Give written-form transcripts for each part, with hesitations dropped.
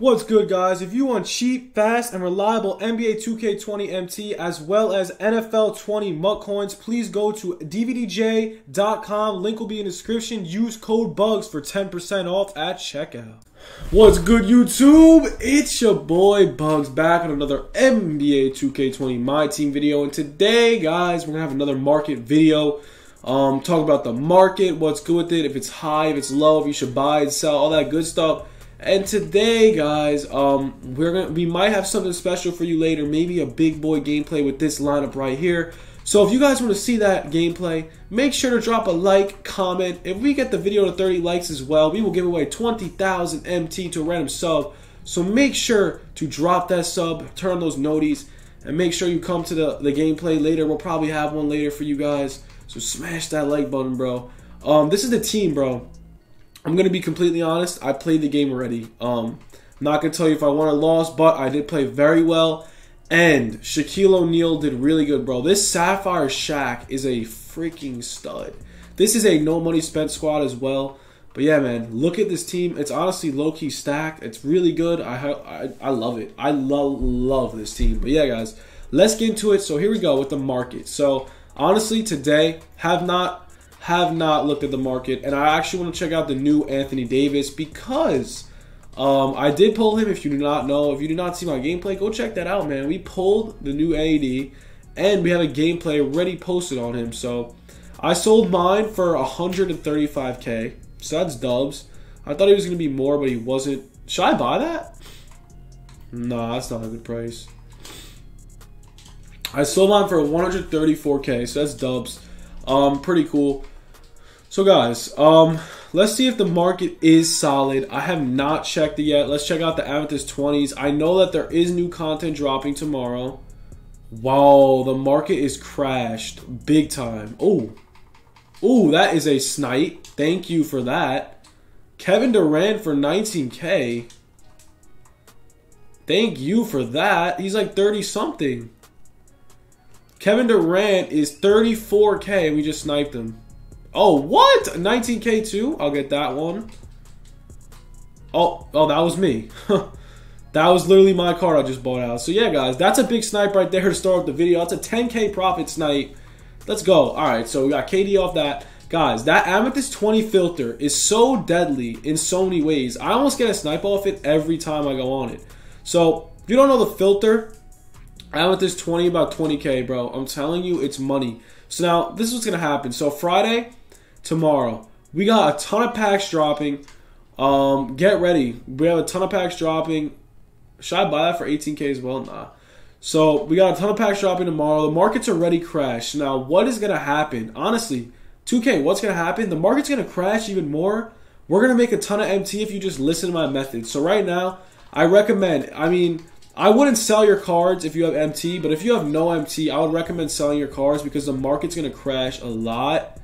What's good, guys? If you want cheap, fast, and reliable NBA 2K20 MT as well as NFL 20 Mutt coins, please go to dvdj.com. Link will be in the description. Use code BUGS for 10% off at checkout. What's good, YouTube? It's your boy Bugs back on another NBA 2K20 My Team video. And today, guys, we're going to have another market video. Talk about the market, what's good with it, if it's high, if it's low, if you should buy and sell, all that good stuff. And today, guys, we might have something special for you later. Maybe a big boy gameplay with this lineup right here. So if you guys want to see that gameplay, make sure to drop a like, comment. If we get the video to 30 likes as well, we will give away 20,000 MT to a random sub. So make sure to drop that sub, turn on those noties, and make sure you come to the gameplay later. We'll probably have one later for you guys. So smash that like button, bro. This is the team, bro. I'm going to be completely honest, I played the game already. I'm not going to tell you if I won or lost, but I did play very well. And Shaquille O'Neal did really good, bro. This Sapphire Shaq is a freaking stud. This is a no money spent squad as well. But yeah, man, look at this team. It's honestly low-key stacked. It's really good. I love it. I love this team. But yeah, guys, let's get into it. So here we go with the market. So honestly, today, have not looked at the market, and I actually want to check out the new Anthony Davis because I did pull him. If you do not know, if you do not see my gameplay, go check that out, man. We pulled the new AD, and we have a gameplay already posted on him. So I sold mine for 135K, so that's dubs. I thought he was going to be more, but he wasn't. Should I buy that? Nah, that's not a good price. I sold mine for 134K, so that's dubs. Pretty cool. So guys, let's see if the market is solid. I have not checked it yet. Let's check out the Amethyst 20s. I know that there is new content dropping tomorrow. Wow, the market is crashed big time. Oh, that is a snipe. Thank you for that. Kevin Durant for 19K. Thank you for that. He's like 30-something. Kevin Durant is 34K. We just sniped him. Oh, what? 19K too? I'll get that one. Oh, that was me. That was literally my card I just bought out. So yeah, guys, that's a big snipe right there to start up the video. That's a 10K profit snipe. Let's go. All right, so we got KD off that. Guys, that Amethyst 20 filter is so deadly in so many ways. I almost get a snipe off it every time I go on it. So if you don't know the filter, Amethyst 20, about 20K, bro. I'm telling you, it's money. So now, this is what's going to happen. So Friday, tomorrow, we got a ton of packs dropping. Get ready. We have a ton of packs dropping. Should I buy that for 18K as well? Nah. So we got a ton of packs dropping tomorrow. The market's already crashed. Now, what is going to happen? Honestly, 2K, what's going to happen? The market's going to crash even more. We're going to make a ton of MT if you just listen to my method. So right now, I recommend, I wouldn't sell your cards if you have MT, but if you have no MT, I would recommend selling your cards because the market's going to crash a lot.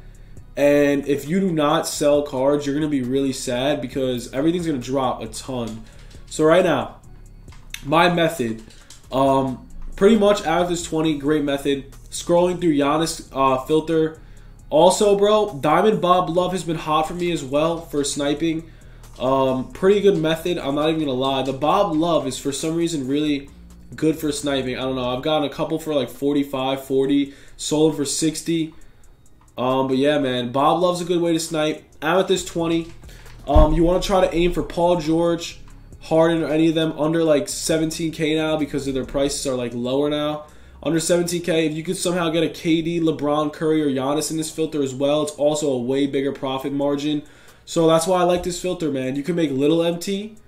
And if you do not sell cards, you're going to be really sad because everything's going to drop a ton. So right now, my method, pretty much Amethyst 20, great method. Scrolling through Giannis filter. Also, bro, Diamond Bob Love has been hot for me as well for sniping. Pretty good method. I'm not even gonna lie. The Bob Love is for some reason really good for sniping. I don't know. I've gotten a couple for like 45, 40, sold for 60. But yeah, man, Bob Love's a good way to snipe. Amethyst 20. You want to try to aim for Paul George, Harden, or any of them under like 17K now because their prices are like lower now. Under 17K, if you could somehow get a KD, LeBron, Curry, or Giannis in this filter as well, it's also a way bigger profit margin. So that's why I like this filter, man. You can make little MT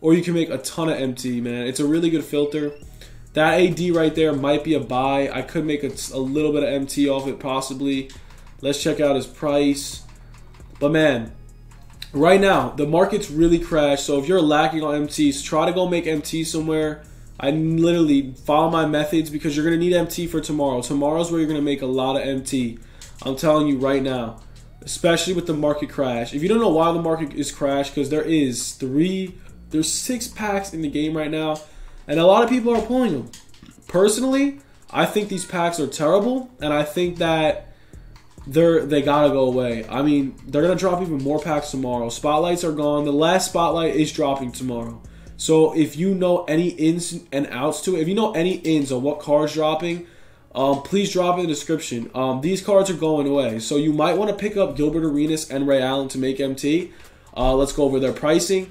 or you can make a ton of MT, man. It's a really good filter. That AD right there might be a buy. I could make a little bit of MT off it possibly. Let's check out his price. But man, right now, the market's really crashed. So if you're lacking on MTs, try to go make MT somewhere. I literally follow my methods because you're going to need MT for tomorrow. Tomorrow's where you're going to make a lot of MT. I'm telling you right now. Especially with the market crash. If you don't know why the market is crashed, because there's 6 packs in the game right now, and a lot of people are pulling them. Personally, I think these packs are terrible, and I think that they gotta go away. I mean, they're gonna drop even more packs tomorrow. Spotlights are gone. The last spotlight is dropping tomorrow. So if you know any ins and outs to it, if you know any ins on what card's dropping, please drop it in the description. These cards are going away, so you might want to pick up Gilbert Arenas and Ray Allen to make MT. Let's go over their pricing.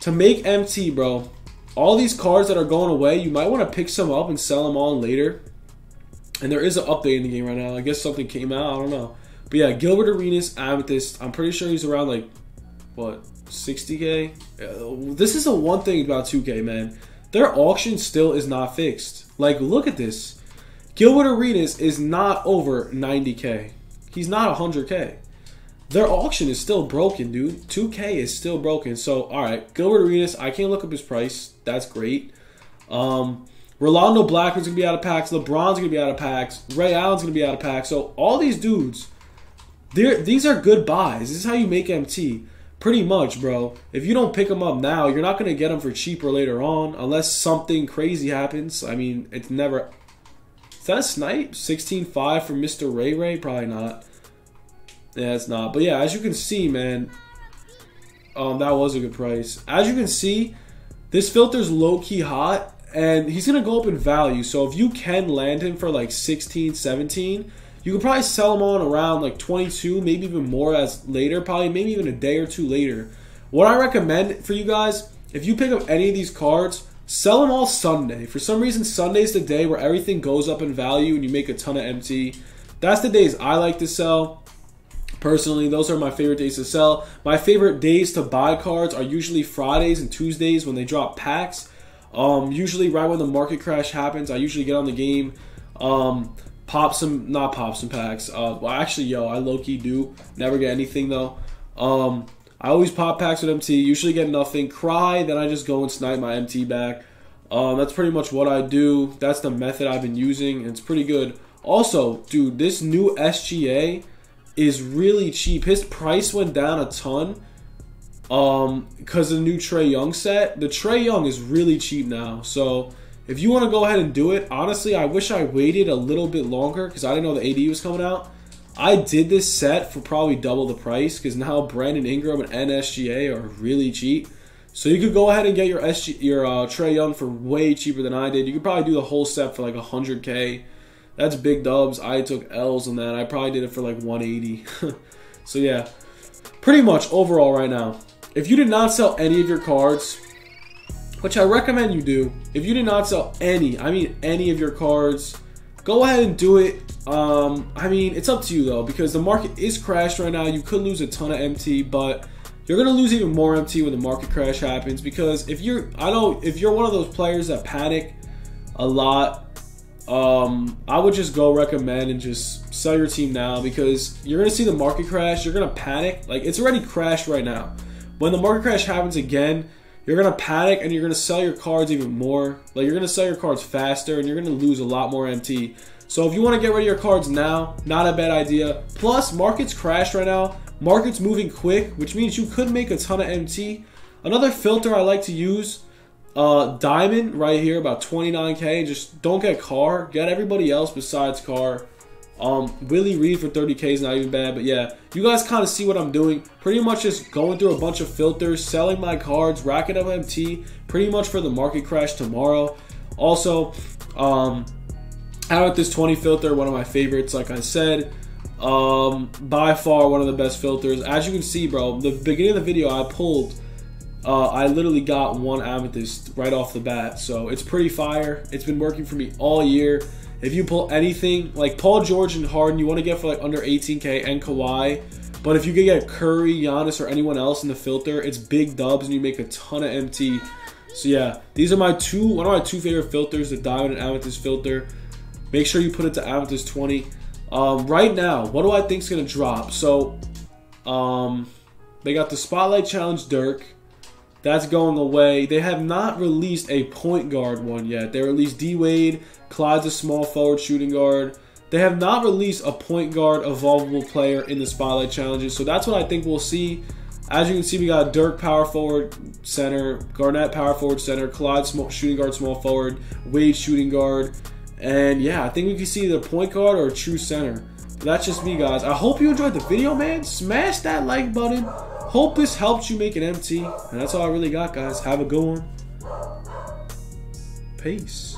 To make MT, bro, all these cards that are going away, you might want to pick some up and sell them on later. And there is an update in the game right now. I guess something came out. I don't know. But yeah, Gilbert Arenas, Amethyst. I'm pretty sure he's around like, what, 60K? This is the one thing about 2K, man. Their auction still is not fixed. Like, look at this. Gilbert Arenas is not over 90K. He's not 100K. Their auction is still broken, dude. 2K is still broken. So, all right, Gilbert Arenas, I can't look up his price. That's great. Rolando Blackman's going to be out of packs. LeBron's going to be out of packs. Ray Allen's going to be out of packs. So, all these dudes, these are good buys. This is how you make MT. Pretty much, bro. If you don't pick them up now, you're not going to get them for cheaper later on unless something crazy happens. I mean, it's never... Is that a snipe? 16.5 for Mr. Ray Ray? Probably not. Yeah, it's not. But yeah, as you can see, man, that was a good price. As you can see, this filter's low-key hot, and he's going to go up in value. So if you can land him for like 16, 17, you could probably sell him on around like 22, maybe even more as later, probably maybe even a day or two later. What I recommend for you guys, if you pick up any of these cards, sell them all Sunday. For some reason, Sunday's the day where everything goes up in value and you make a ton of MT. That's the days I like to sell. Personally, those are my favorite days to sell. My favorite days to buy cards are usually Fridays and Tuesdays when they drop packs. Usually right when the market crash happens, I usually get on the game, pop some packs. Well, actually, yo, I low-key do. Never get anything, though. I always pop packs with MT, usually get nothing. Cry, then I just go and snipe my MT back. That's pretty much what I do. That's the method I've been using, and it's pretty good. Also, dude, this new SGA is really cheap. His price went down a ton because of the new Trae Young set. The Trae Young is really cheap now. So if you want to go ahead and do it, honestly, I wish I waited a little bit longer because I didn't know the AD was coming out. I did this set for probably double the price because now Brandon Ingram and SGA are really cheap. So you could go ahead and get your Trae Young for way cheaper than I did. You could probably do the whole set for like 100K. That's big dubs. I took L's on that. I probably did it for like 180. So yeah, pretty much overall right now. If you did not sell any of your cards, which I recommend you do, if you did not sell any, I mean any of your cards, go ahead and do it. I mean, it's up to you though, because the market is crashed right now. You could lose a ton of MT, but you're gonna lose even more MT when the market crash happens. Because I know if you're one of those players that panic a lot, I would just go recommend and just sell your team now, because you're gonna see the market crash. You're gonna panic. Like, it's already crashed right now. When the market crash happens again, you're gonna panic and you're gonna sell your cards even more. Like, you're gonna sell your cards faster and you're gonna lose a lot more MT. So if you want to get rid of your cards now, not a bad idea. Plus, markets crashed right now. Market's moving quick, which means you could make a ton of MT. Another filter I like to use, Diamond right here, about 29K. Just don't get Carr. Get everybody else besides Carr. Willie Reed for 30K is not even bad. But yeah, you guys kind of see what I'm doing. Pretty much just going through a bunch of filters, selling my cards, racking up MT, pretty much for the market crash tomorrow. Also, out with this 20 filter, one of my favorites, like I said, by far one of the best filters. As you can see, bro, the beginning of the video I pulled, I literally got one Amethyst right off the bat, so it's pretty fire. It's been working for me all year. If you pull anything, like Paul George and Harden, you want to get for like under 18K, and Kawhi, but if you could get Curry, Giannis, or anyone else in the filter, it's big dubs and you make a ton of MT. So yeah, these are one of my two favorite filters, the Diamond and Amethyst filter. Make sure you put it to Amethyst 20. Right now, what do I think is going to drop? So, they got the Spotlight Challenge Dirk. That's going away. They have not released a point guard one yet. They released D Wade. Clyde's a small forward shooting guard. They have not released a point guard evolvable player in the Spotlight Challenges. So that's what I think we'll see. As you can see, we got Dirk power forward center. Garnett power forward center. Clyde small, shooting guard small forward. Wade shooting guard. And yeah, I think we can see either point guard or a true center. But that's just me, guys. I hope you enjoyed the video, man. Smash that like button. Hope this helped you make an MT. And that's all I really got, guys. Have a good one. Peace.